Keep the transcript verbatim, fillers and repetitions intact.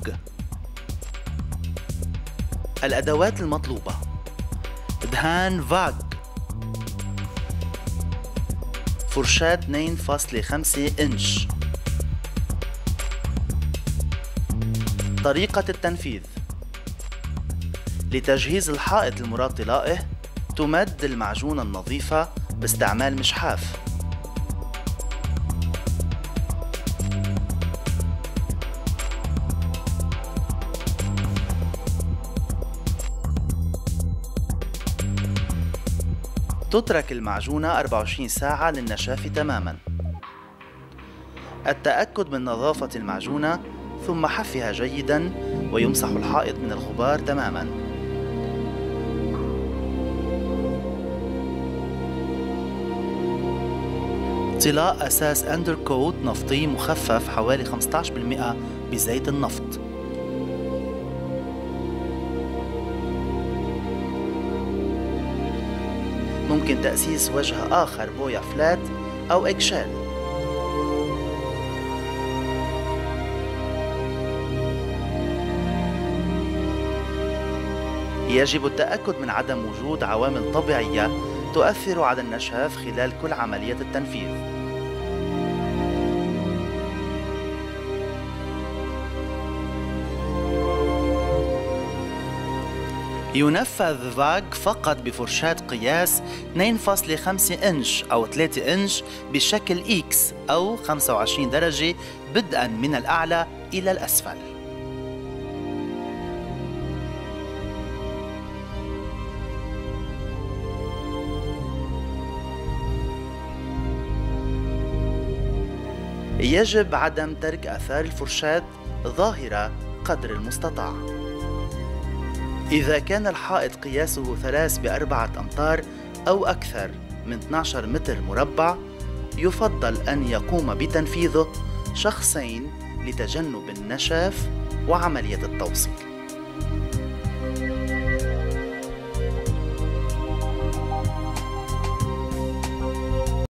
البرمج. الأدوات المطلوبة: دهان فاج، فرشاة اثنين فاصلة خمسة إنش. طريقة التنفيذ: لتجهيز الحائط المراد لائه، تمد المعجونة النظيفة باستعمال مشحاف. تترك المعجونة أربعة وعشرين ساعة للنشافة تماما. التأكد من نظافة المعجونة ثم حفها جيدا، ويمسح الحائط من الغبار تماما. طلاء أساس أندركوت نفطي مخفف حوالي خمسة عشر بالمئة بزيت النفط. ممكن تأسيس وجه آخر بويا فلات أو إكشال. يجب التأكد من عدم وجود عوامل طبيعية تؤثر على النشاف خلال كل عملية التنفيذ. ينفذ فاج فقط بفرشاة قياس اثنين فاصلة خمسة إنش أو ثلاثة إنش بشكل إكس أو خمسة وعشرين درجة، بدءاً من الأعلى إلى الأسفل. يجب عدم ترك آثار الفرشاة ظاهرة قدر المستطاع. إذا كان الحائط قياسه ثلاثة بأربعة أمتار أو أكثر من اثني عشر متر مربع، يفضل أن يقوم بتنفيذه شخصين لتجنب النشاف وعملية التوصيل.